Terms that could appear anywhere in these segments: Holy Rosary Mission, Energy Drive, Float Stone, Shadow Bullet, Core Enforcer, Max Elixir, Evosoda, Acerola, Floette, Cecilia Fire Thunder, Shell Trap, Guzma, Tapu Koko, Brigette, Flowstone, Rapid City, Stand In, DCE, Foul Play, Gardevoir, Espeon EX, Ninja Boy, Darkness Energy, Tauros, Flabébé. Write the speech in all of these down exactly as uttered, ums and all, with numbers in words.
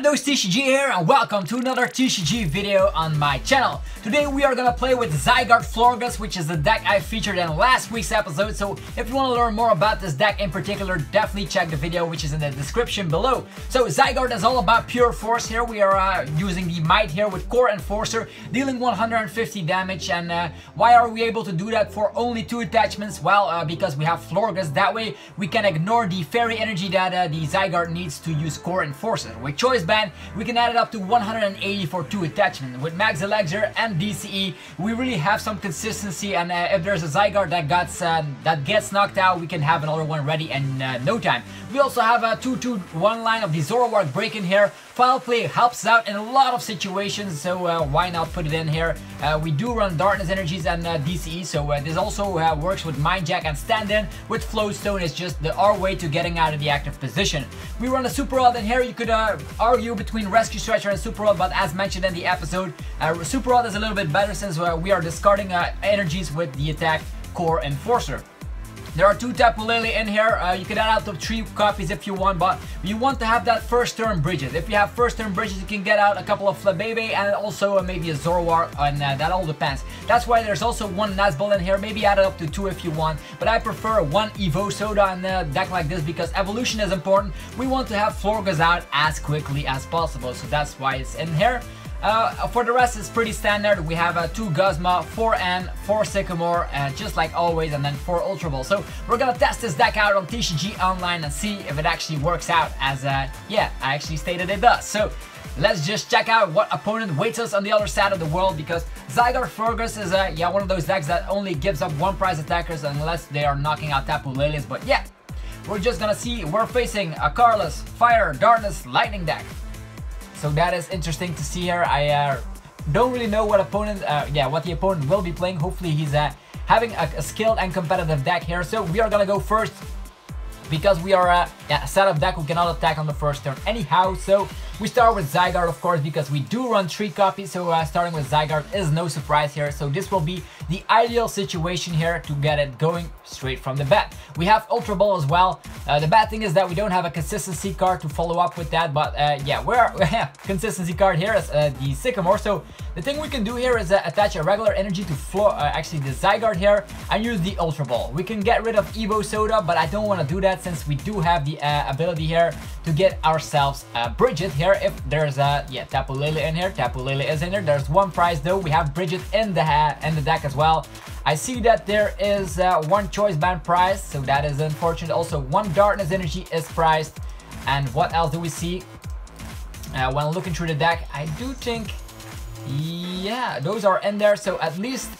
Nando's T C G here, and welcome to another T C G video on my channel. Today we are gonna play with Zygarde Florges, which is the deck I featured in last week's episode, so if you wanna learn more about this deck in particular, definitely check the video which is in the description below. So Zygarde is all about pure force here. We are uh, using the might here with Core Enforcer, dealing one hundred fifty damage, and uh, why are we able to do that for only two attachments? Well, uh, because we have Florges. That way we can ignore the fairy energy that uh, the Zygarde needs to use Core Enforcer. With Choice Band, we can add it up to one hundred eighty for two attachments. With Max Elixir and D C E, we really have some consistency, and uh, if there's a Zygarde that gets, uh, that gets knocked out, we can have another one ready in uh, no time. We also have a two two one line of the Zoroark Break in here. Foul Play helps out in a lot of situations, so uh, why not put it in here? Uh, we do run Darkness Energies and uh, D C E, so uh, this also uh, works with Mind Jack and Stand In. With Flowstone, it's just the, our way to getting out of the active position. We run a Super Rod in here. You could uh, argue between Rescue Stretcher and Super Rod, but as mentioned in the episode, uh, Super Rod is a little bit better since uh, we are discarding uh, energies with the attack Core Enforcer. There are two Tapu Lele in here. Uh, you can add out to three copies if you want, but you want to have that first turn Bridges. If you have first turn Bridges, you can get out a couple of Flabébé and also uh, maybe a Zoroark, and uh, that all depends. That's why there's also one Nest Ball in here. Maybe add it up to two if you want, but I prefer one Evosoda in a deck like this because evolution is important. We want to have Florges out as quickly as possible, so that's why it's in here. Uh, for the rest, it's pretty standard. We have uh, two Guzma, four N, four Sycamore, uh, just like always, and then four Ultra Ball. So we're gonna test this deck out on T C G Online and see if it actually works out, as uh, yeah, I actually stated it does. So let's just check out what opponent waits us on the other side of the world, because Zygarde Florges is uh, yeah, one of those decks that only gives up one prize attackers unless they are knocking out Tapu Lele's. But yeah, we're just gonna see. We're facing a Carlos, Fire, Darkness, Lightning deck. So that is interesting to see here. I uh, don't really know what opponent, uh, yeah, what the opponent will be playing. Hopefully he's uh, having a, a skilled and competitive deck here. So we are gonna go first because we are uh, yeah, a setup deck who cannot attack on the first turn anyhow. So we start with Zygarde, of course, because we do run three copies. So uh, starting with Zygarde is no surprise here. So this will be the ideal situation here to get it going straight from the bat. We have Ultra Ball as well. Uh, the bad thing is that we don't have a consistency card to follow up with that, but uh, yeah, we're consistency card here is uh, the Sycamore. So the thing we can do here is uh, attach a regular energy to floor, uh, actually the Zygarde here, and use the Ultra Ball. We can get rid of Evosoda, but I don't want to do that since we do have the uh, ability here to get ourselves uh, Bridget here. If there's a uh, yeah Tapu Lele in here, Tapu Lele is in there. There's one prize though. We have Bridget in the uh, in the deck as well. I see that there is uh, one Choice Band prize, so that is unfortunate. Also, one Darkness Energy is prized. And what else do we see? Uh, when looking through the deck, I do think, yeah, those are in there. So at least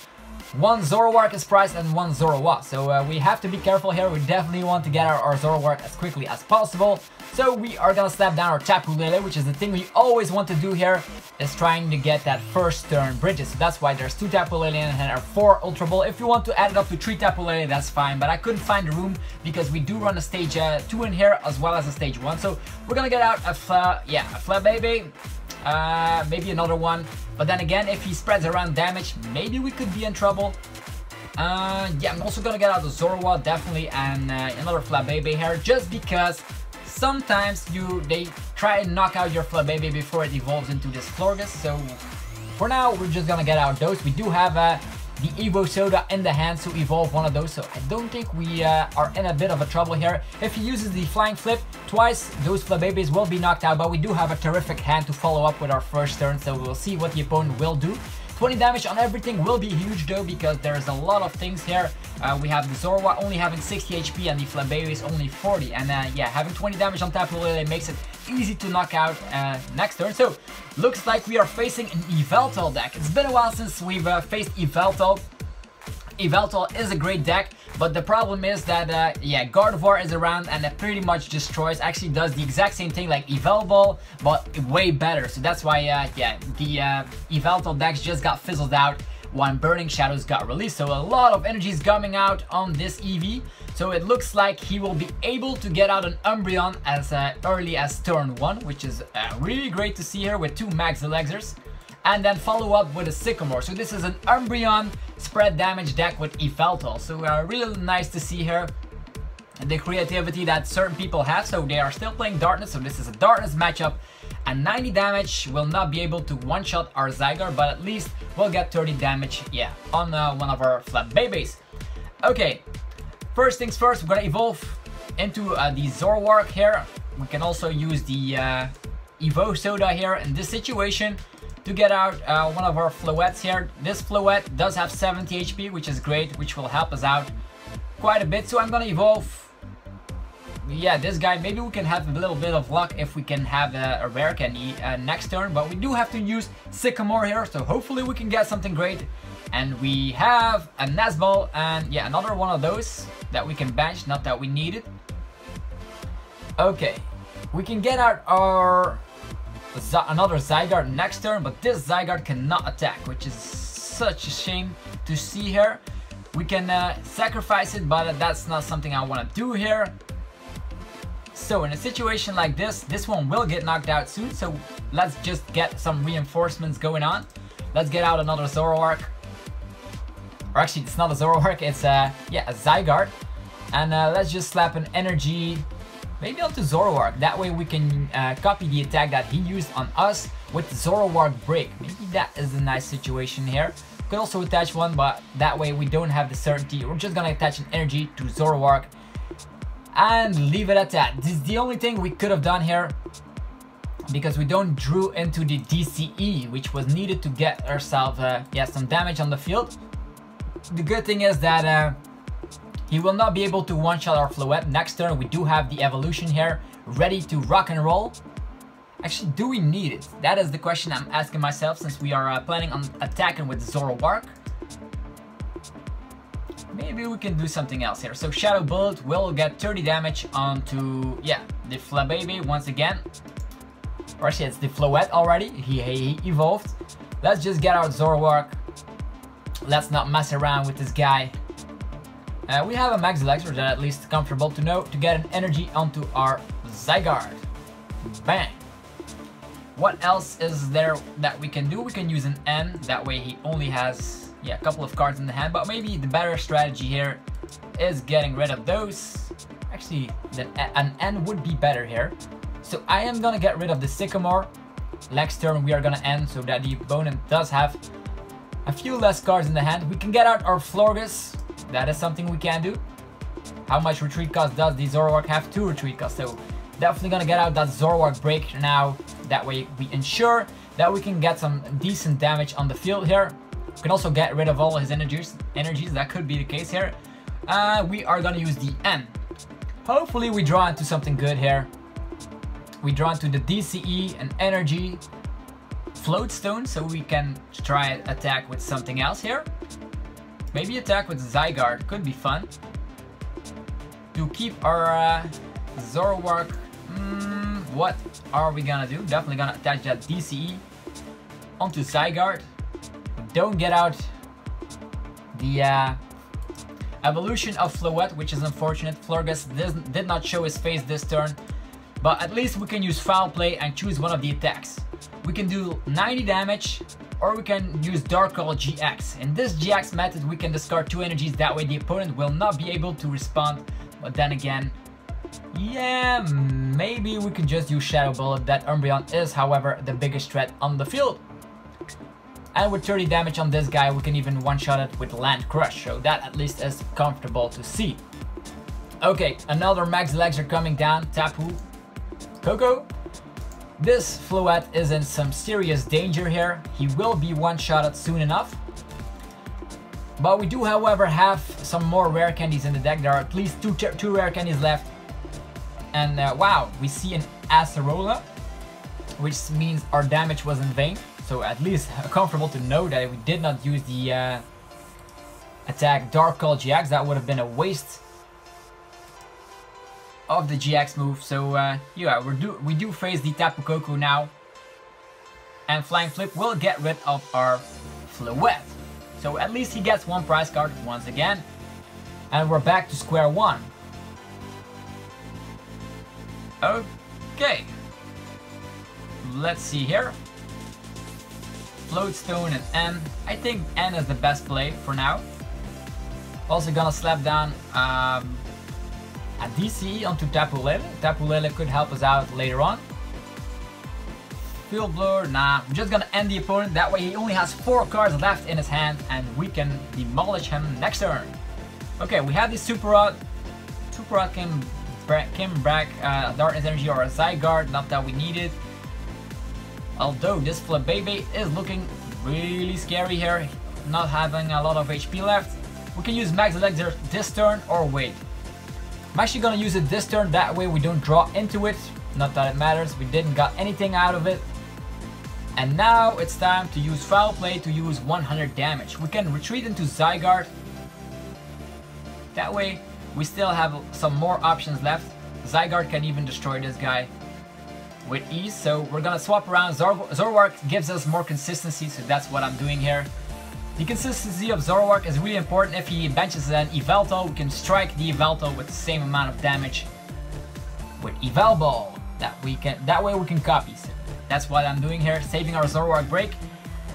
one Zoroark is prized and one Zoroark. So uh, we have to be careful here. We definitely want to get our, our Zoroark as quickly as possible. So we are gonna slap down our Tapu Lele, which is the thing we always want to do here, is trying to get that first turn Bridges. So that's why there's two Tapu Lele and four Ultra Ball. If you want to add it up to three Tapu Lele, that's fine, but I couldn't find the room because we do run a stage uh, two in here as well as a stage one. So we're gonna get out a fla yeah a Flabébé, uh, maybe another one. But then again, if he spreads around damage, maybe we could be in trouble. Uh, yeah, I'm also gonna get out the Zoroark definitely, and uh, another Flabébé here, just because sometimes you they try and knock out your Flabébé before it evolves into this Florges. So for now, we're just gonna get out those. We do have uh, the Evosoda in the hand to evolve one of those, so I don't think we uh, are in a bit of a trouble here. If he uses the Flying Flip twice, those Flabébés will be knocked out, but we do have a terrific hand to follow up with our first turn, so we'll see what the opponent will do. twenty damage on everything will be huge though, because there's a lot of things here. Uh, we have the Zoroark only having sixty H P and the Flabébé is only forty. And uh, yeah, having twenty damage on Tapu Lele makes it easy to knock out uh, next turn. So, looks like we are facing an Yveltal deck. It's been a while since we've uh, faced Yveltal. Yveltal is a great deck, but the problem is that, uh, yeah, Gardevoir is around and it pretty much destroys, actually does the exact same thing like Evel Ball, but way better. So that's why, uh, yeah, the uh, Yveltal decks just got fizzled out when Burning Shadows got released. So a lot of energy is coming out on this E V. So it looks like he will be able to get out an Umbreon as uh, early as turn one, which is uh, really great to see here with two Max Elixirs. And then follow up with a Sycamore. So this is an Umbreon spread damage deck with Yveltal. So uh, really nice to see here the creativity that certain people have. So they are still playing Darkness. So this is a Darkness matchup. and ninety damage will not be able to one-shot our Zygarde, but at least we'll get thirty damage, yeah, on uh, one of our Flabébés. Okay, first things first, we're gonna evolve into uh, the Zoroark here. We can also use the uh, Evosoda here in this situation to get out uh, one of our Floettes here. This Floette does have seventy H P, which is great, which will help us out quite a bit. So I'm gonna evolve, yeah, this guy. Maybe we can have a little bit of luck if we can have a, a Rare Candy uh, next turn, but we do have to use Sycamore here, so hopefully we can get something great. And we have a Nest Ball and yeah, another one of those that we can bench, not that we need it. Okay, we can get out our another Zygarde next turn, but this Zygarde cannot attack, which is such a shame to see here. We can uh, sacrifice it, but that's not something I want to do here. So in a situation like this, this one will get knocked out soon, so let's just get some reinforcements going on. Let's get out another Zoroark, or actually it's not a Zoroark, it's a, yeah, a Zygarde, and uh, let's just slap an energy maybe onto Zoroark. That way we can uh, copy the attack that he used on us with Zoroark Break. Maybe that is a nice situation here. We could also attach one, but that way we don't have the certainty. We're just gonna attach an energy to Zoroark and leave it at that. This is the only thing we could have done here, because we don't drew into the D C E, which was needed to get ourselves uh, yeah, some damage on the field. The good thing is that uh, he will not be able to one-shot our Floette next turn. We do have the evolution here ready to rock and roll. Actually, do we need it? That is the question I'm asking myself, since we are uh, planning on attacking with Zoroark. Maybe we can do something else here. So Shadow Bullet will get thirty damage onto, yeah, the Flabébé once again. Or actually, it's the Floette already. He, he evolved. Let's just get out Zoroark. Let's not mess around with this guy. Uh, we have a Max Elixir that at least comfortable to know to get an energy onto our Zygarde. Bang! What else is there that we can do? We can use an N, that way he only has, yeah, a couple of cards in the hand, but maybe the better strategy here is getting rid of those. Actually, the, an N would be better here. So I am gonna get rid of the Sycamore. Next turn we are gonna end so that the opponent does have a few less cards in the hand. We can get out our Florges. That is something we can do. How much retreat cost does the Zoroark have? Two retreat costs. So definitely gonna get out that Zoroark Break now. That way we ensure that we can get some decent damage on the field here. We can also get rid of all his energies. Energies that could be the case here. Uh, we are gonna use the N. Hopefully we draw into something good here. We draw into the D C E and energy Floatstone, so we can try and attack with something else here. Maybe attack with Zygarde, could be fun. To keep our uh, Zoroark, mm, what are we gonna do? Definitely gonna attach that D C E onto Zygarde. Don't get out the uh, evolution of Floette, which is unfortunate. Florges did not show his face this turn. But at least we can use Foul Play and choose one of the attacks. We can do ninety damage, or we can use Dark Call G X. In this G X method we can discard two energies, that way the opponent will not be able to respond. But then again, yeah, maybe we can just use Shadow Bullet. That Umbreon is, however, the biggest threat on the field. And with thirty damage on this guy, we can even one-shot it with Land Crush, so that at least is comfortable to see. Okay, another Max Elixir coming down, Tapu Koko. This Floette is in some serious danger here. He will be one-shotted soon enough. But we do, however, have some more Rare Candies in the deck. There are at least two, two Rare Candies left. And uh, wow, we see an Acerola, which means our damage was in vain. So at least comfortable to know that if we did not use the uh, attack Dark Call G X, that would have been a waste of the G X move. So uh, yeah, we do we do face the Tapu Koko now, and Flying Flip will get rid of our Floette. So at least he gets one prize card once again, and we're back to square one. Okay, let's see here. Floatstone and N. I think N is the best play for now. Also gonna slap down Um, a D C E onto Tapu Lele. Tapu Lele could help us out later on. Field Blur, nah, I'm just gonna end the opponent, that way he only has four cards left in his hand and we can demolish him next turn. Okay, we have the Super Rod. Super Rod came back, came back uh, Darkness Energy or a Zygarde, not that we need it. Although this Flabébé is looking really scary here, not having a lot of H P left. We can use Max Elixir this turn or wait. I'm actually gonna use it this turn, that way we don't draw into it. Not that it matters, we didn't got anything out of it. And now it's time to use Foul Play to use one hundred damage. We can retreat into Zygarde. That way we still have some more options left. Zygarde can even destroy this guy with ease, so we're gonna swap around. Zor Zoroark gives us more consistency, so that's what I'm doing here. The consistency of Zoroark is really important. If he benches an Yveltal, we can strike the Yveltal with the same amount of damage with Eval Ball. That we can, that way we can copy. So that's what I'm doing here, saving our Zoroark Break.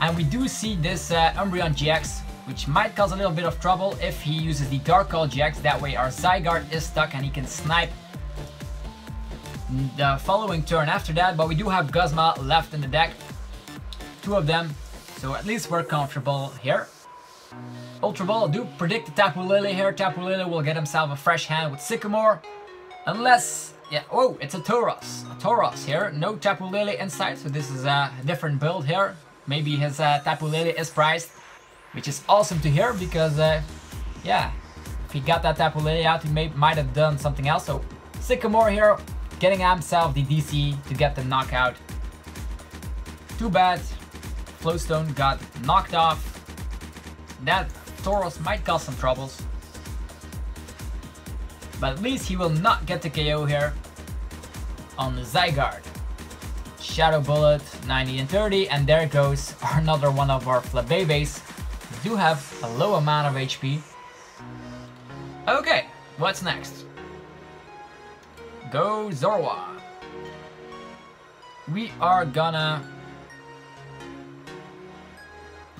And we do see this uh, Umbreon G X, which might cause a little bit of trouble if he uses the Dark Call G X. That way our Zygarde is stuck and he can snipe the following turn after that. But we do have Guzma left in the deck, two of them. So at least we're comfortable here. Ultra Ball, do predict the Tapu Lele here. Tapu Lele will get himself a fresh hand with Sycamore. Unless, yeah, oh, it's a Tauros. A Tauros here, no Tapu Lele inside, so this is a different build here. Maybe his uh, Tapu Lele is priced, which is awesome to hear because, uh, yeah, if he got that Tapu Lele out, he may, might have done something else. So Sycamore here, getting himself the D C E to get the knockout. Too bad. Flowstone got knocked off. That Tauros might cause some troubles, but at least he will not get the K O here on the Zygarde. Shadow Bullet, ninety and thirty, and there goes another one of our Flabébés. We do have a low amount of H P. Okay, what's next? Go Zorwa. We are gonna...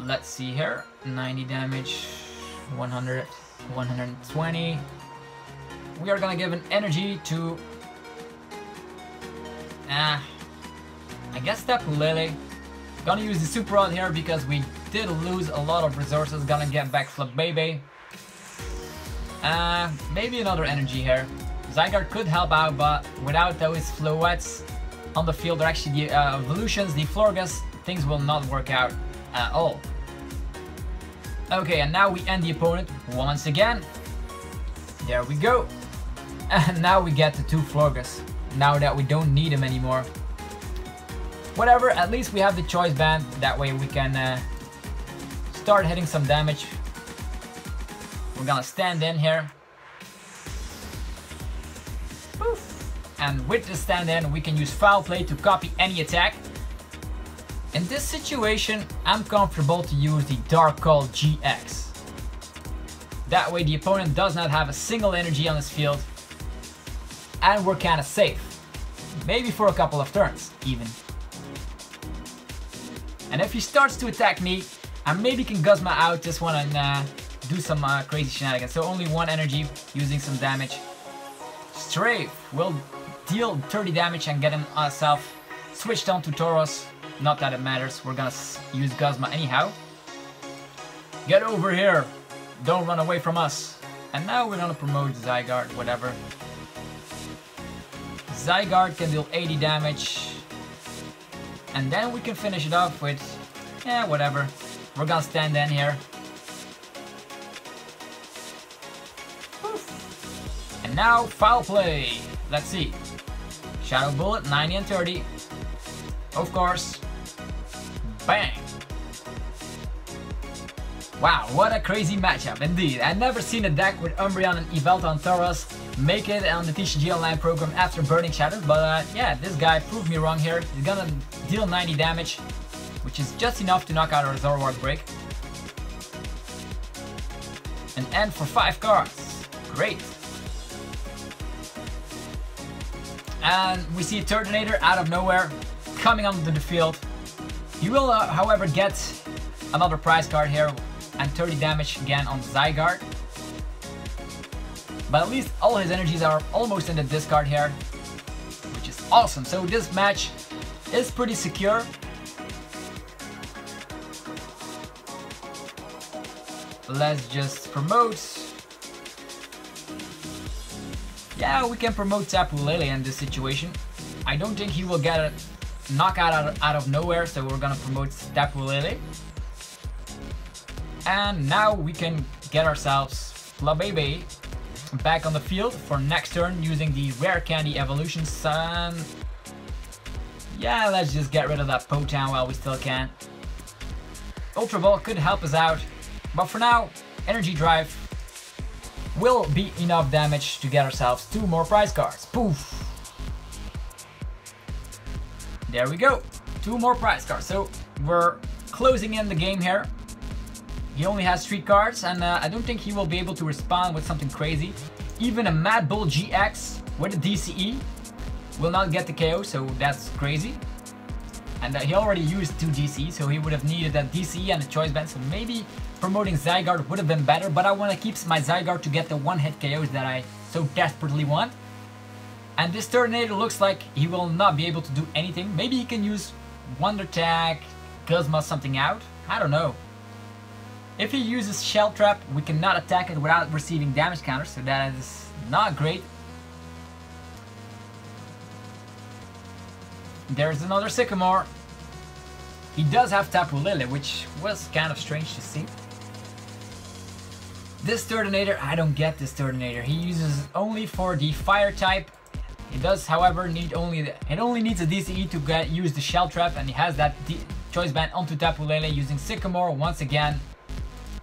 let's see here, ninety damage, one hundred, one hundred twenty. We are gonna give an energy to, ah, uh, I guess Tapu Lele. Gonna use the Super Rod here because we did lose a lot of resources. Gonna get back Flabébé. Uh, maybe another energy here. Zygarde could help out, but without those Floettes on the field, or actually the uh, evolutions, the Florges, things will not work out at all. Okay, and now we end the opponent once again. There we go. And now we get the two Florges, now that we don't need them anymore. Whatever, at least we have the Choice Band, that way we can uh, start hitting some damage. We're gonna stand in here. Poof. And with the stand in, we can use Foul Play to copy any attack. In this situation, I'm comfortable to use the Dark Call G X. That way the opponent does not have a single energy on his field and we're kinda safe. Maybe for a couple of turns, even. And if he starts to attack me, I maybe can Guzma out this one and uh, do some uh, crazy shenanigans. So only one energy, using some damage. Strafe will deal thirty damage and get himself switched on to Tauros. Not that it matters, we're gonna use Guzma anyhow. Get over here! Don't run away from us. And now we're gonna promote Zygarde, whatever. Zygarde can deal eighty damage. And then we can finish it off with, yeah, whatever. We're gonna stand in here. Oof. And now Foul Play. Let's see. Shadow Bullet, ninety and thirty. Of course. Bang! Wow, what a crazy matchup indeed. I've never seen a deck with Umbreon and Yveltal and Tauros make it on the T C G Online program after Burning Shadows, but uh, yeah, this guy proved me wrong here. He's gonna deal ninety damage, which is just enough to knock out our Zoroark Break. An end for five cards. Great. And we see a Turtonator out of nowhere coming onto the field. You will, uh, however, get another prize card here, and thirty damage again on Zygarde. But at least all his energies are almost in the discard here, which is awesome. So this match is pretty secure. Let's just promote. Yeah, we can promote Tapu Lele in this situation. I don't think he will get a knockout out of, out of nowhere, so we're gonna promote Tapu Lele. And now we can get ourselves Flabébé back on the field for next turn using the Rare Candy Evolution Sun. Yeah, let's just get rid of that Potown while we still can. Ultra Ball could help us out, but for now, Energy Drive will be enough damage to get ourselves two more prize cards. Poof! There we go, two more prize cards. So we're closing in the game here. He only has three cards, and uh, I don't think he will be able to respond with something crazy. Even a Mad Bull G X with a D C E will not get the K O, so that's crazy. And uh, he already used two D C E, so he would have needed a D C E and a Choice Band, so maybe promoting Zygarde would have been better, but I want to keep my Zygarde to get the one-hit K Os that I so desperately want. And this Tornado looks like he will not be able to do anything. Maybe he can use Wonder Tag, Guzma something out, I don't know. If he uses Shell Trap, we cannot attack it without receiving damage counters, so that is not great. There's another Sycamore. He does have Tapu Lele, which was kind of strange to see. This Turdinator, I don't get this Turdinator. He uses only for the Fire type. He does, however, need only the, it only needs a D C E to get, use the Shell Trap, and he has that D Choice Band onto Tapu Lele using Sycamore once again.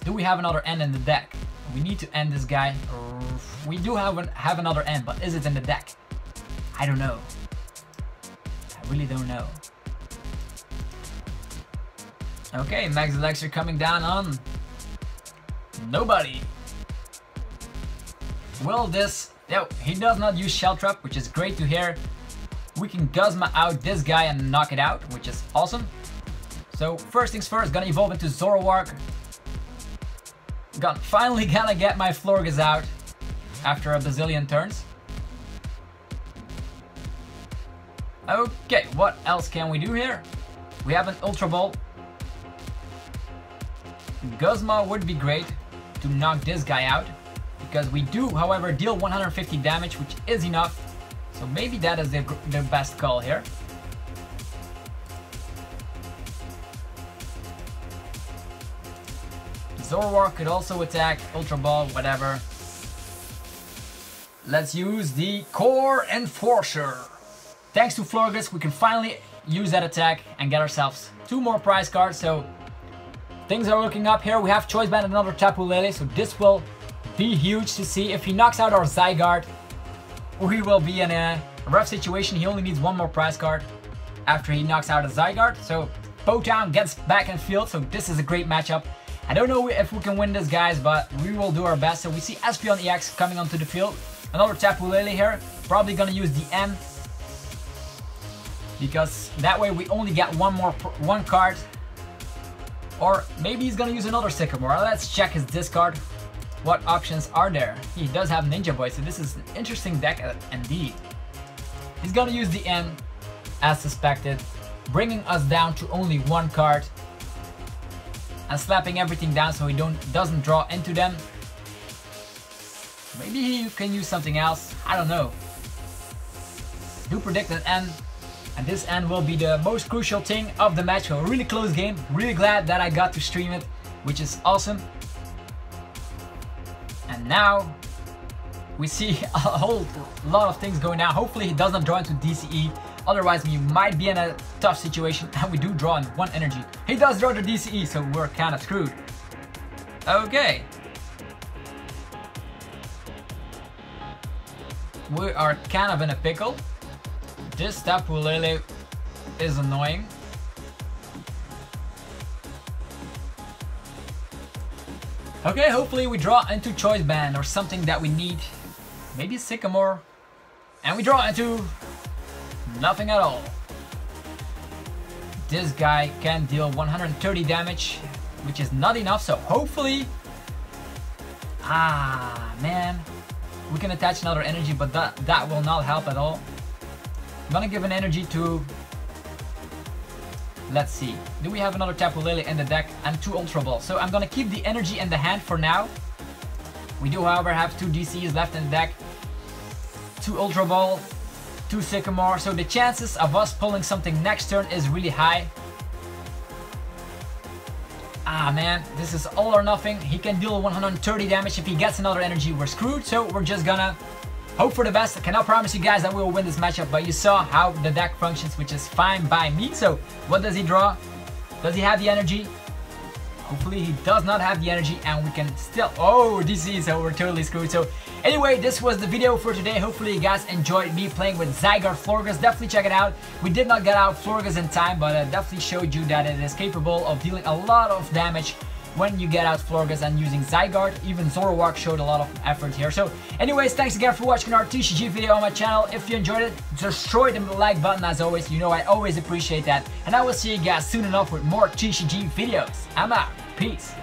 Do we have another end in the deck? We need to end this guy. We do have, an, have another end, but is it in the deck? I don't know. I really don't know. Okay, Max Elixir coming down on nobody. Will this... No, he does not use Shell Trap, which is great to hear. We can Guzma out this guy and knock it out, which is awesome. So first things first, gonna evolve into Zoroark. Got, finally gonna get my Florges out after a bazillion turns. Okay, what else can we do here? We have an Ultra Ball. Guzma would be great to knock this guy out, because we do, however, deal one hundred fifty damage, which is enough. So maybe that is the, the best call here. Zoroark could also attack, Ultra Ball, whatever. Let's use the Core Enforcer. Thanks to Florges, we can finally use that attack and get ourselves two more prize cards, so things are looking up here. We have Choice Band and another Tapu Lele, so this will be huge to see. If he knocks out our Zygarde, we will be in a rough situation. He only needs one more prize card after he knocks out a Zygarde, so Potown gets back in field, so this is a great matchup. I don't know if we can win this, guys, but we will do our best. So we see Espeon E X coming onto the field. Another Tapu Lele here. Probably gonna use the M, because that way we only get one more one card. Or maybe he's gonna use another Sycamore. Let's check his discard. What options are there? He does have Ninja Boy, so this is an interesting deck indeed. He's gonna use the M, as suspected, bringing us down to only one card. And slapping everything down so he don't doesn't draw into them. Maybe you can use something else, I don't know. Do predict an end, and this end will be the most crucial thing of the match. A really close game, really glad that I got to stream it, which is awesome. And now we see a whole lot of things going down. Hopefully he doesn't draw into D C E, otherwise we might be in a tough situation, and we do draw in one energy. He does draw the D C E, so we're kind of screwed. Okay. We are kind of in a pickle. This Tapu Lele is annoying. Okay, hopefully we draw into Choice Band or something that we need. Maybe Sycamore. And we draw into nothing at all. This guy can deal one hundred thirty damage, which is not enough, so hopefully... Ah, man. We can attach another energy, but that, that will not help at all. I'm gonna give an energy to Let's see. Do we have another Tapu Lele in the deck and two Ultra Balls? So I'm gonna keep the energy in the hand for now. We do, however, have two D C Es left in the deck, two Ultra Ball, two Sycamore. So the chances of us pulling something next turn is really high. Ah man, this is all or nothing. He can deal one hundred thirty damage. If he gets another energy, we're screwed. So we're just gonna hope for the best. I cannot promise you guys that we will win this matchup, but you saw how the deck functions, which is fine by me. So what does he draw? Does he have the energy? Hopefully he does not have the energy and we can still... Oh, D C, so we're totally screwed. So anyway, this was the video for today. Hopefully you guys enjoyed me playing with Zygarde Florges. Definitely check it out. We did not get out Florges in time, but I definitely showed you that it is capable of dealing a lot of damage when you get out Florges and using Zygarde. Even Zoroark showed a lot of effort here. So anyways, thanks again for watching our T C G video on my channel. If you enjoyed it, destroy the like button as always. You know I always appreciate that. And I will see you guys soon enough with more T C G videos. I'm out. Peace.